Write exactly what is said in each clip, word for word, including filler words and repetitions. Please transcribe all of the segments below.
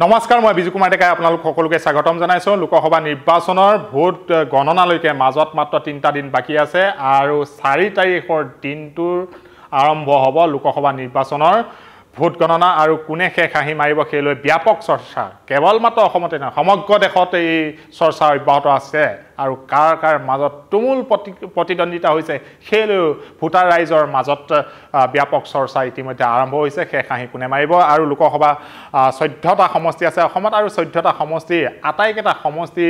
নমস্কাৰ মই বিজু কুমাৰ ডেকা আপোনালোক সকলোকে স্বাগতম জনাইছো লোকসভা নিৰ্বাচনৰ ভোট গণনালৈকে মাজত মাত্ৰ তিনিটা দিন বাকী আছে আৰু চাৰি তাৰিখৰ দিনটোৰ আৰম্ভ হ'ব লোকসভা নিৰ্বাচনৰ ভোট গণনা আৰু কোনে শেষ আহি মাৰিব খেলৈ ব্যাপক চৰ্চা কেৱল মাত্ৰ অসমতে নহয় সমগ্ৰ দেশতে এই চৰ্চা অব্যাহত আছে আৰু কাৰ কাৰ মাজত তুমুল প্ৰতিদ্বন্দিতা হৈছে খেলৈ ভোটাৰ ৰাইজৰ মাজত ব্যাপক চৰ্চা ইতিমধ্যে আৰম্ভ হৈছে শেষ আহি কোনে মাৰিব আৰু লোকসভা চৈধ্যটা সমষ্টি আছে অসমত আৰু চৈধ্যটা সমষ্টি আটাইকেটা সমষ্টি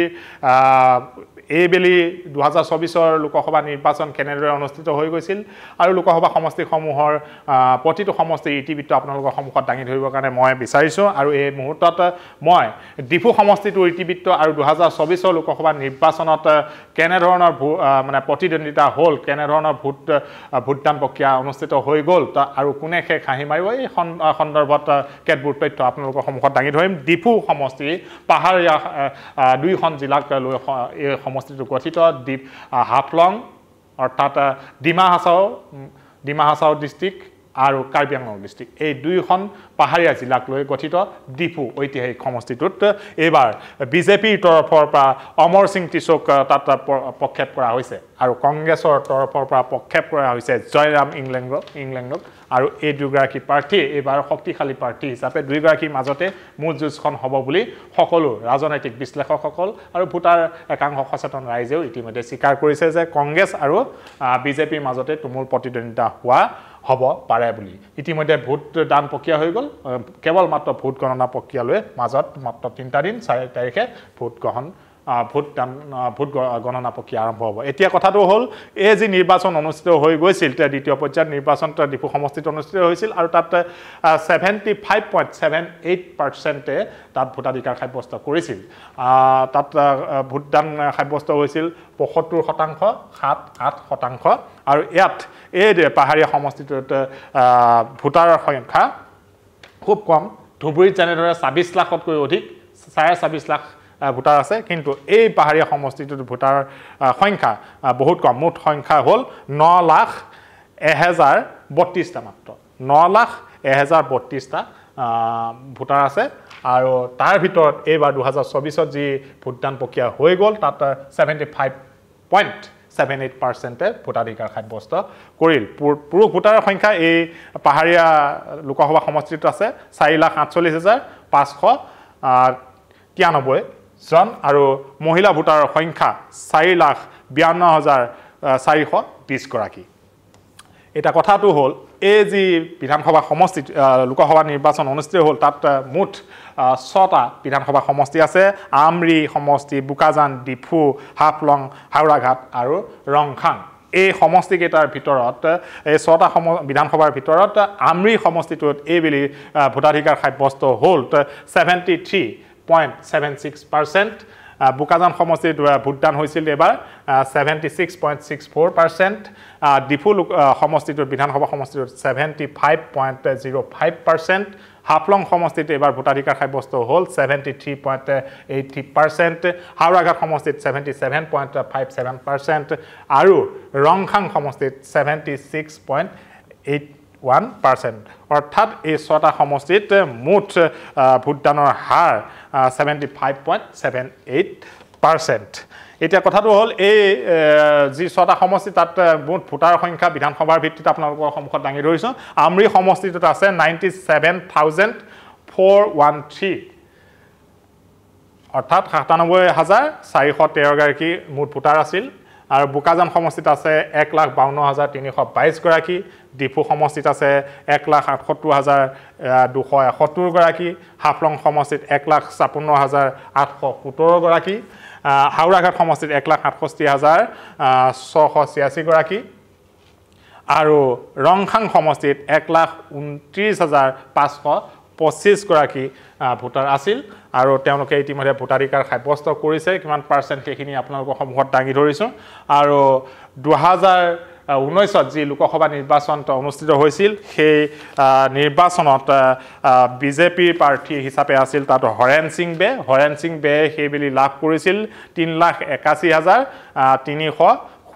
এইবেলি দুই হাজাৰ চৌবিশ ৰ লোকসভা নিৰ্বাচন কেনেদৰে অনুষ্ঠিত হৈ গৈছিল আৰু লোকসভা সমষ্টি সমূহৰ প্ৰতিটো সমষ্টি ইতিবিত্ত আপোনালোকৰ সন্মুখত দাঙি ধৰিবৰ কাৰণে মই বিচাৰিছো আৰু এই মুহূৰ্তত মই ডিফু সমষ্টিটোৰ ইতিবিত্ত আৰু দুই হাজাৰ চৌবিশ ৰ লোকসভা নিৰ্বাচনত কেনেধৰণৰ মানে প্ৰতিদ্বন্দিতা হল কেনেধৰণৰ ভোট ভোটদান প্ৰক্ৰিয়া অনুষ্ঠিত হৈ গল আৰু কোনে কে খাহি মাৰিব এই সন্দৰ্ভত কেতবোৰ তথ্য আপোনালোকৰ সন্মুখত দাঙি ধৰিম ডিফু সমষ্টি পাহাৰীয়া দুইখন জিলাক লৈ সমষ্টিটো গঠিত দ্বীপ হাফলং অৰ্থাৎ ডিমা হাসাও ডিমা হাসাও ডিস্ট্ৰিক্ট আৰু কাৰ্বি আংলং ডিস্ট্ৰিক্ট এই দুইখন পাহাৰীয়া জিলাক লৈ গঠিত ডিফু ঐতিহাসিক সমষ্টিটোত এবাৰ বিজেপিৰ তৰফৰ পৰা অমৰ সিং তিচক তাত পক্ষেপ কৰা হৈছে আৰু কংগ্ৰেছৰ তৰফৰ পৰা পক্ষেপ কৰা হৈছে জয়ৰাম ইংলেণ্ড ইংলেণ্ডক আৰু এই দুগৰাকী প্ৰাৰ্থী এবাৰ শক্তিশালী প্ৰাৰ্থী হিচাপে দুইগৰাকী মাজতে মূল যুঁজখন হ'ব বুলি সকলো ৰাজনৈতিক বিশ্লেষকসকল আৰু ভোটাৰ একাংশ সচেতন ৰাইজেও ইতিমধ্যে স্বীকাৰ কৰিছে যে কংগ্ৰেছ আৰু বিজেপিৰ মাজতে তুমুল প্ৰতিদ্বন্দিতা হোৱা হ'ব পাৰে বুলি ইতিমধ্যে ভোট দান প্ৰক্ৰিয়া হৈ গল কেৱল মাত্ৰ ভোট গণনা প্ৰক্ৰিয়ালৈ মাজত মাত্ৰ তিনিটা দিন চাৰি তাৰিখে ভোট গ্ৰহণ ভোট দান ভোট গণনা প্ৰক্ৰিয়া আৰম্ভ হ'ব এতিয়া কথাটো হ'ল এই যে নিৰ্বাচন অনুষ্ঠিত হৈ গৈছিল তে দ্বিতীয় পৰ্যায়ৰ নিৰ্বাচন ডিফু সমষ্টিত অনুষ্ঠিত হৈছিল আৰু তাত পঁচাশী দশমিক সাত আঠ শতাংশ তে তাত ভোটাধিকাৰ সাব্যস্ত কৰিছিল তাত ভোট দান সাব্যস্ত হৈছিল পঁয়সত্তৰ শতাংশ সাত আঠ শতাংশ আৰু ইয়াত এই পাহাৰীয়া সমষ্টিটোত ভোটাৰ সংখ্যা খুব কম ধুবুৰীত যেনেদৰে ছাব্বিছ লাখতকৈ অধিক ছাব্বিছ লাখ ভোটাৰ আছে কিন্তু এই পাহাৰীয়া সমষ্টিটোত ভোটাৰ সংখ্যা বহুত কম মুঠ সংখ্যা হল ন লাখ এক হাজাৰ বত্ৰিশ টা মাত্ৰ ন লাখ এক হাজাৰ বত্ৰিশ টা ভোটাৰ আছে আৰু তাৰ ভিতৰত এইবাৰ দুই হাজাৰ চৌবিশ ত যি ভোটদান প্ৰক্ৰিয়া হৈ গল তাত পঁচাশী দশমিক সাত আঠ শতাংশ ভোটাধিকাৰ সাব্যস্ত কৰিল পুৰুষ ভোটাৰৰ সংখ্যা এই পাহাৰীয়া লোকসভা সমষ্টিটোত আছে চাৰি লাখ আঠচল্লিছ হাজাৰ পাঁচশ তিৰানব্বৈ জন আৰু মহিলা ভোটাৰৰ সংখ্যা চাৰি লাখ বাৱন্ন হাজাৰ চাৰিশ বিশ গৰাকী এটা কথাটো হ'ল এই যে বিধানসভা সমষ্টি লোকসভা নিৰ্বাচন অনুষ্ঠিত হ'ল তাত মুঠ ছটা বিধানসভা সমষ্টি আছে আমৰি সমষ্টি বুকাজান ডিফু হাফলং হাওৰাঘাট আৰু ৰংখাং এই সমষ্টি কেইটাৰ ভিতৰত এই ছটা বিধানসভাৰ ভিতৰত আমৰি সমষ্টিটোত এইবেলি ভোটাধিকাৰ সাব্যস্ত হ'ল সাতসত্তৰ দশমিক সাত ছয় শতাংশ বুকাজান সমষ্টিত ভোটদান হৈছিল এবাৰ সাতসত্তৰ দশমিক ছয় চাৰি শতাংশ ডিফু সমষ্টিটোৰ বিধানসভা সমষ্টিটোত পঁচাশী দশমিক শূন্য পাঁচ শতাংশ হাফলং সমষ্টিত এবাৰ ভোটাধিকাৰ সাব্যস্ত হ'ল সাতসত্তৰ দশমিক আঠ শতাংশ হাওৰাঘাট সমষ্টিত সাতসত্তৰ দশমিক পাঁচ সাত শতাংশ আৰু ৰংখাং সমষ্টিত সাতসত্তৰ দশমিক আঠ এক শতাংশ অৰ্থাৎ এই ছটা সমষ্টিত মুঠ ভোটদানৰ হাৰ সাতসত্তৰ দশমিক সাত আঠ শতাংশ এতিয়া কথাটো হ'ল এই যি ছটা সমষ্টি তাত মুঠ ভোটাৰ সংখ্যা বিধানসভাৰ ভিত্তিত আপোনালোকৰ সন্মুখত দাঙি ধৰিছোঁ আমৰি সমষ্টিটোত আছে নিৰানব্বৈ হাজাৰ চাৰিশ তেৰ অৰ্থাৎ সাতানব্বৈ হাজাৰ চাৰিশ তেৰ গৰাকী মুঠ ভোটাৰ আছিল আৰু বুকাজান সমষ্টিত আছে এক লাখ বাৱন্ন হাজাৰ তিনিশ বাইছ গৰাকী ডিফু সমষ্টিত আছে এক লাখ আঠসত্তৰ হাজাৰ দুশ এসত্তৰ গৰাকী হাফলং সমষ্টিত এক লাখ ছাপন্ন হাজাৰ আঠশ সোতৰ গৰাকী হাওৰাঘাট সমষ্টিত এক লাখ আঠষষ্ঠি হাজাৰ ছশ ছিয়াশী গৰাকী আৰু ৰংখাং সমষ্টিত এক লাখ ঊনত্ৰিছ হাজাৰ পাঁচশ পঁচিছ গৰাকী ভোটাৰ আছিল আৰু তেওঁলোকে ইতিমধ্যে ভোটাধিকাৰ সাব্যস্ত কৰিছে কিমান পাৰ্চেণ্ট সেইখিনি আপোনালোকৰ সন্মুখত দাঙি ধৰিছোঁ আৰু দুই হাজাৰ ঊনৈশ ত যি লোকসভা নিৰ্বাচন অনুষ্ঠিত হৈছিল সেই নিৰ্বাচনত বিজেপিৰ প্ৰাৰ্থী হিচাপে আছিল তাত হৰেণ সিং বে হৰেণ সিং বে সেইবেলি লাভ কৰিছিল তিনি লাখ একাশী হাজাৰ তিনিশ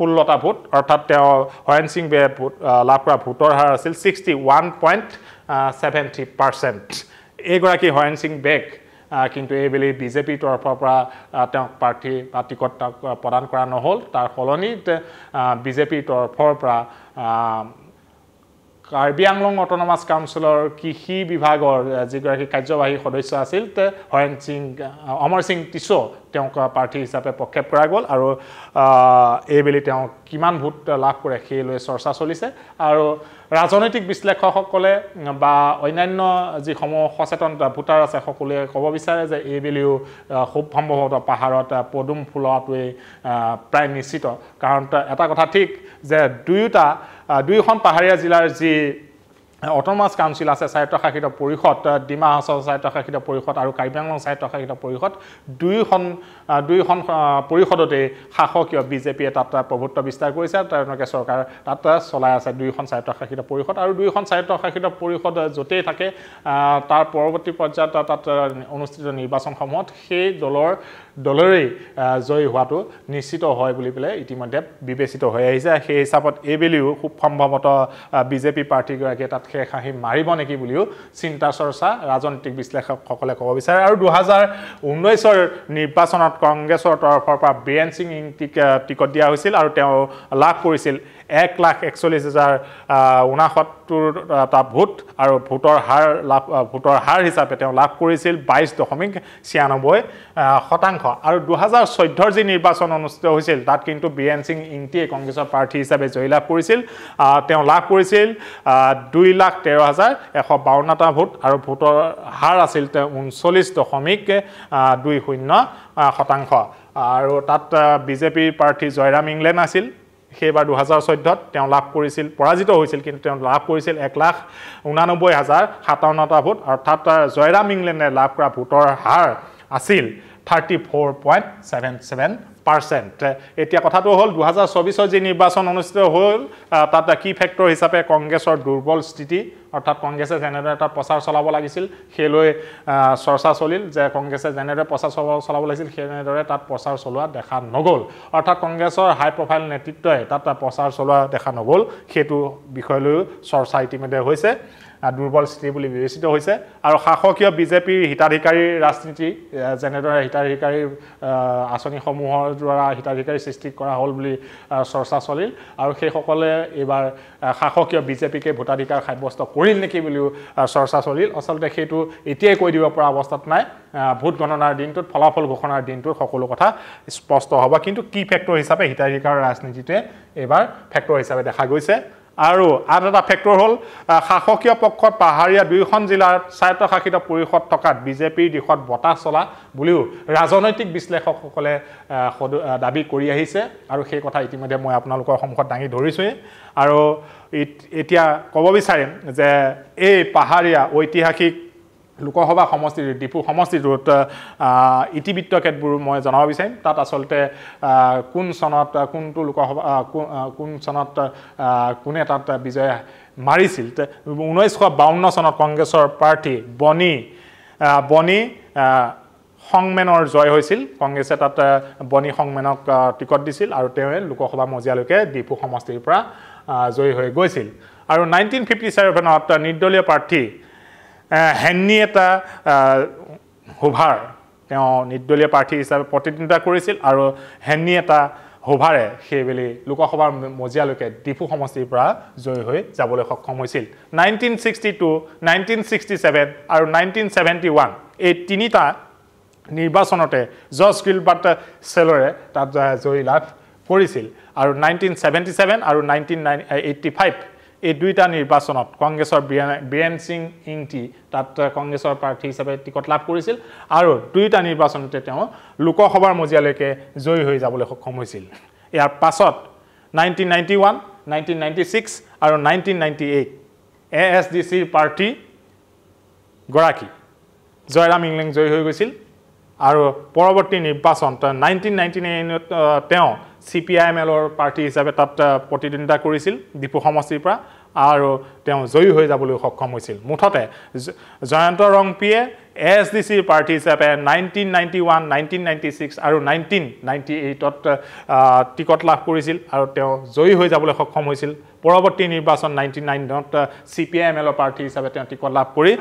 ষোল্লটা ভোট অৰ্থাৎ তেওঁ হৰেণ সিং বে লাভ কৰা ভোটৰ হাৰ আছিল ছিক্সটি ওৱান পইণ্ট সাতাশী শতাংশ এইগৰাকী হৰেণ সিং বেক কিন্তু এইবেলি বিজেপি তৰফৰ পৰা তেওঁক প্ৰাৰ্থী বা টিকট প্ৰদান কৰা নহল তাৰ ফলনিত বিজেপি তৰফৰ পৰা কাৰ্বি আংলং অটোনমাস কাউন্সিলৰ কৃষি বিভাগৰ যিগৰাকী কাৰ্যবাহী সদস্য আছিল হৰেন সিং অমৰ সিং টিছো তেওঁক প্ৰাৰ্থী হিচাপে প্ৰক্ষেপ কৰা গল আৰু এইবেলি তেওঁ কিমান ভোট লাভ কৰে সেই লৈ চৰ্চা চলিছে আৰু ৰাজনৈতিক বিশ্লেষকসকলে বা অন্যান্য যি সম সচেতন ভোটাৰ আছে সকলোৱে ক'ব বিচাৰে যে এইবেলিও খুব সম্ভৱত পাহাৰত পদুম ফুলটোৱে প্ৰায় নিশ্চিত কাৰণ এটা কথা ঠিক যে দুইটা দুইখন পাহাৰীয়া জিলাৰ যি অটোনমাস কাউন্সিল আছে স্বায়ত্তশাসিত পৰিষদ ডিমা হাছাও স্বায়ত্তশাসিত পৰিষদ আৰু কাৰ্বি আংলং স্বায়ত্তশাসিত পৰিষদ দুইখন দুইখন পৰিষদতে শাসকীয় বিজেপিয়ে তাত প্ৰভুত্ব বিস্তাৰ কৰিছে তেওঁলোকে চৰকাৰ তাত চলাই আছে দুইখন স্বায়ত্তশাসিত পৰিষদ আৰু দুইখন স্বায়ত্তশাসিত পৰিষদ যতেই থাকে তাৰ পৰৱৰ্তী পৰ্যায়ত তাত অনুষ্ঠিত নিৰ্বাচনসমূহত সেই দলৰ দলৰে জয় হোৱাটো নিশ্চিত হয় বুলি পেলাই ইতিমধ্যে বিবেচিত হৈ আহিছে সেই হিচাপত এইবেলিও খুব সম্ভৱত বিজেপি পাৰ্টিগৰাকীয়ে তাত খে খাহি মাৰিব নেকি বুলিও চিন্তা চৰ্চা ৰাজনৈতিক বিশ্লেষকসকলে ক'ব বিচাৰে আৰু দুই হাজাৰ ঊনৈছ ৰ নিৰ্বাচনত কংগ্ৰেছৰ তৰফৰ পৰা বিৰেন সিং টিকট দিয়া হৈছিল আৰু তেওঁ লাভ কৰিছিল এক লাখ একচল্লিছ হাজাৰ ঊনসত্তৰ টা ভোট আৰু ভোটৰ হাৰ লাভ ভোটৰ হাৰ হিচাপে তেওঁ লাভ কৰিছিল বাইছ দশমিক ছিয়ানব্বৈ শতাংশ আৰু দুই হাজাৰ চৈধ্য ৰ যি নিৰ্বাচন অনুষ্ঠিত হৈছিল তাত কিন্তু বিৰেন সিং ইংটিয়ে কংগ্ৰেছৰ প্ৰাৰ্থী হিচাপে জয়লাভ কৰিছিল তেওঁ লাভ কৰিছিল দুই লাখ তেৰ হাজাৰ এশ বাৱন্ন টা ভোট আৰু ভোটৰ হাৰ আছিল ঊনচল্লিছ দশমিক দুই শূন্য শতাংশ আৰু তাত বিজেপি প্ৰাৰ্থী জয়ৰাম ইংলেণ্ড আছিল সেইবাৰ দুই হাজাৰ চৈধ্য তেওঁ লাভ কৰিছিল পৰাজিত হৈছিল কিন্তু তেওঁ লাভ কৰিছিল এক লাখ ঊনানব্বৈ হাজাৰ সাতাৱন্ন টা ভোট অৰ্থাৎ জয়ৰাম ইংলেণ্ডে লাভ কৰা ভোটৰ হাৰ আছিল thirty four point seven seven percent এতিয়া কথাটো হ'ল দুই হাজাৰ চৌবিছ ৰ যি নিৰ্বাচন অনুষ্ঠিত হ'ল তাত কি ফেক্টৰ হিচাপে কংগ্ৰেছৰ দুৰ্বল স্থিতি অৰ্থাৎ কংগ্ৰেছে যেনেদৰে এটা প্ৰচাৰ চলাব লাগিছিল সেইলৈ চৰ্চা চলিল যে কংগ্ৰেছে যেনেদৰে প্ৰচাৰ চলাব লাগিছিল সেইদৰে তাত প্ৰচাৰ চলোৱা দেখা নগ'ল অৰ্থাৎ কংগ্ৰেছৰ হাই প্ৰফাইল নেতৃত্বই তাত প্ৰচাৰ চলোৱা দেখা নগ'ল সেইটো বিষয়লৈ চৰ্চা ইতিমধ্যে হৈছে দুৰ্বল স্থিতি বুলি বিবেচিত হৈছে আৰু শাসকীয় বিজেপিৰ হিতাধিকাৰী ৰাজনীতি যেনেদৰে হিতাধিকাৰী আঁচনিসমূহৰ দ্বাৰা হিতাধিকাৰী সৃষ্টি কৰা হ'ল বুলি চৰ্চা চলিল আৰু সেইসকলে এবাৰ শাসকীয় বিজেপিকে ভোটাধিকাৰ সাব্যস্ত কৰিল নেকি বুলিও চৰ্চা চলিল আচলতে সেইটো এতিয়াই কৈ দিব পৰা অৱস্থাত নাই ভোট গণনাৰ দিনটোত ফলাফল ঘোষণাৰ দিনটোত সকলো কথা স্পষ্ট হ'ব কিন্তু কি ফেক্টৰ হিচাপে হিতাধিকাৰৰ ৰাজনীতিতে এবাৰ ফেক্টৰ হিচাপে দেখা গৈছে আৰু আৰু এটা ফেক্টৰ হ'ল শাসকীয় পক্ষত পাহাৰীয়া দুইখন জিলাৰ স্বায়ত্তশাসিত পৰিষদ থকাত বিজেপিৰ দিশত বতাহ চলা বুলিও ৰাজনৈতিক বিশ্লেষকসকলে দাবী কৰি আহিছে আৰু সেই কথা ইতিমধ্যে মই আপোনালোকৰ সন্মুখত দাঙি ধৰিছোঁৱেই আৰু এতিয়া ক'ব বিচাৰিম যে এই পাহাৰীয়া ঐতিহাসিক লোকসভা সমষ্টিৰ ডিফু সমষ্টিটোত ইতিবৃত্ত কেতবোৰ মই জনাব বিচাৰিম তাত আচলতে কোন চনত কোনটো লোকসভা কোন চনত কোনে তাত বিজয় মাৰিছিল ঊনৈছশ বাৱন্ন চনত কংগ্ৰেছৰ প্ৰাৰ্থী বনি বনি সংমেনৰ জয় হৈছিল কংগ্ৰেছে তাত বনি সংমেনক টিকট দিছিল আৰু তেওঁ লোকসভা মজিয়ালৈকে ডিফু সমষ্টিৰ পৰা জয় হৈ গৈছিল আৰু ঊনৈছশ পঞ্চাছন্ন ত নিৰ্দলীয় প্ৰাৰ্থী হেন্নি এটা হোভাৰ তেওঁ নিৰ্দলীয় প্ৰাৰ্থী হিচাপে প্ৰতিদ্বন্দ্বিতা কৰিছিল আৰু হেন্নি এটা হোভাৰে সেইবেলি লোকসভাৰ মজিয়ালৈকে ডিফু সমষ্টিৰ পৰা জয় হৈ যাবলৈ সক্ষম হৈছিল ঊনৈছশ বাষষ্ঠি ঊনৈছশ সত্তাৱন্ন আৰু ঊনৈছশ সাতাৱন্ন এই তিনিটা নিৰ্বাচনতে জৰ্জ গিলবাৰ্ট চেলৰে তাত জয় লাভ কৰিছিল আৰু ঊনৈছশ সাতাৱন্ন আৰু ঊনৈছশ পঁচাশী এই দুইটা নিৰ্বাচনত কংগ্ৰেছৰ বিৰেন সিং ইংটি তাত কংগ্ৰেছৰ প্ৰাৰ্থী হিচাপে টিকট লাভ কৰিছিল আৰু দুইটা নিৰ্বাচনতে তেওঁ লোকসভাৰ মজিয়ালৈকে জয়ী হৈ যাবলৈ সক্ষম হৈছিল ইয়াৰ পাছত ঊনৈছশ একানব্বৈ ঊনৈছশ छिয়ানব্বৈ আৰু ঊনৈছশ আঠানব্বৈ এ এছ ডি চিৰ প্ৰাৰ্থী গৰাকী জয়ৰাম ইংলেণ্ড জয়ী হৈ গৈছিল আৰু পৰৱৰ্তী নিৰ্বাচনত ঊনৈছশ নিৰানব্বৈ তেওঁ চি পি আই এম এলৰ প্ৰাৰ্থী হিচাপে তাত প্ৰতিদ্বন্দ্বিতা কৰিছিল ডিফু সমষ্টিৰ পৰা আৰু তেওঁ জয়ী হৈ যাবলৈ সক্ষম হৈছিল মুঠতে জয়ন্ত ৰংপিয়ে এ এছ ডি চিৰ প্ৰাৰ্থী হিচাপে ঊনৈছশ একানব্বৈ ঊনৈছশ छियाনব্বৈ আৰু ঊনৈছশ আঠানব্বৈত টিকট লাভ কৰিছিল আৰু তেওঁ জয়ী হৈ যাবলৈ সক্ষম হৈছিল পৰৱৰ্তী নিৰ্বাচন ninety-nine নত C P I M L party হিচাপে তেওঁ লাভ কৰি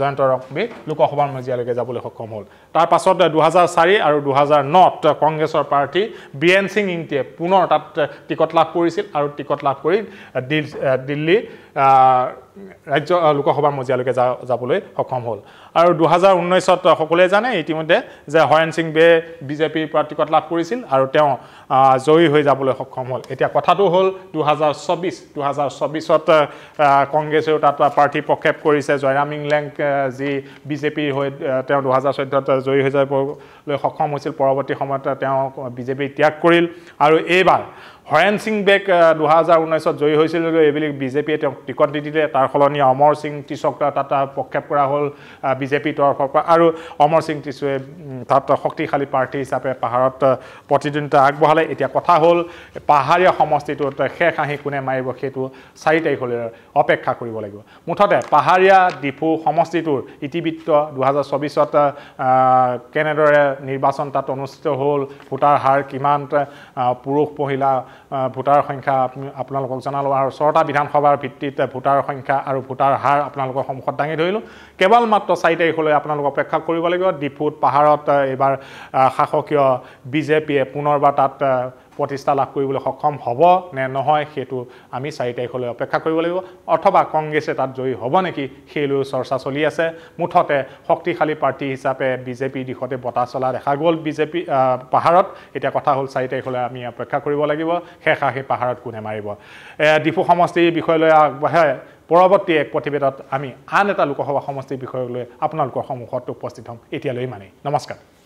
জয়ন্ত ৰংবি লোকসভাৰ মজিয়ালৈকে যাবলৈ সক্ষম হ'ল তাৰ পাছত two thousand four আৰু two thousand nine ত কংগ্ৰেছৰ পাৰ্টি বিএন সিং ইনতে পুনৰ তাত টিকট লাভ কৰিছিল আৰু টিকট লাভ কৰি দিল্লী ৰাজ্য লোকসভাৰ মজিয়ালৈকে যাবলৈ সক্ষম হ'ল আৰু two thousand nineteen ত সকলোৱে জানে ইতিমধ্যে যে হৰেন সিং বে বিজেপি পাৰ্টিকট লাভ কৰিছিল আৰু তেওঁ জয়ী হৈ যাবলৈ সক্ষম হ'ল এতিয়া কথাটো হ'ল two thousand twenty-four ত কংগ্ৰেছৰ তাত পাৰ্টি প্ৰক্ষেপ কৰিছে জয়ৰাম ইংলেং যি বিজেপি হৈ তেওঁ two thousand fourteen ত জয়ী হৈ যাবলৈ সক্ষম হৈছিল পৰৱৰ্তী সময়ত তেওঁ বিজেপি ত্যাগ কৰিল আৰু এবাৰ Horen Sing Bey two thousand nineteen জয়ী হৈছিল এবিলি বিজেপি তেওঁ টিকট দি দিলে তাৰ খলনি অমৰ সিং টিছক তাত পক্ষেপ কৰা হ'ল বিজেপি তৰফৰ পৰা আৰু অমৰ সিং টিছৱে তাত শক্তিশালী পাৰ্টি হিচাপে পাহাৰত প্ৰতিদ্বন্দ্বিতা আগবঢ়ালে এতিয়া কথা হ'ল পাহাৰীয়া সমষ্টিটোত শেষ আহি কোনে মাৰিব সেইটো four তাৰিখলৈ অপেক্ষা কৰিব লাগিব মুঠতে পাহাৰীয়া ডিফু সমষ্টিটোৰ ইতিবৃত্ত two thousand twenty-four ত কেনেদৰে নিৰ্বাচন তাত অনুষ্ঠিত হ'ল ভোটাৰ হাৰ কিমান পুৰুষ মহিলা ভোটাৰ সংখ্যা আপোনালোকক জানালো আৰু ছটা বিধানসভাৰ ভিত্তিত ভোটাৰ সংখ্যা আৰু ভোটাৰ হাৰ আপোনালোকৰ সমক্ষত দাঙি ধৰিলো কেৱল মাত্ৰ four তাৰিখলৈ আপোনালোক অপেক্ষা কৰিব লাগিব ডিফুত পাহাৰত এবাৰ শাসকীয় বিজেপিয়ে পুনৰবাৰ তাত প্ৰতিষ্ঠা লাভ কৰিবলৈ সক্ষম হ'ব নে নহয় সেইটো আমি four তাৰিখলৈ অপেক্ষা কৰিব লাগিব অথবা কংগ্ৰেছে তাত জয়ী হ'ব নেকি সেইলৈ চৰ্চা চলি আছে মুঠতে শক্তিশালী পাৰ্টি হিচাপে বিজেপি দিশতে বটা চলা দেখা গ'ল বিজেপি পাহাৰত এটা কথা হ'ল four তাৰিখলৈ আমি অপেক্ষা কৰিব লাগিব শেষাহে পাহাৰত কোনে মাৰিব ডিফু সমষ্টিৰ বিষয়লৈ আগবঢ়ায় পৰৱৰ্তী এক প্ৰতিবেদনত আমি আন এটা লোকসভা সমষ্টিৰ বিষয়লৈ আপোনালোকৰ সন্মুখত উপস্থিত হ'ম এতিয়ালৈ মানে নমস্কাৰ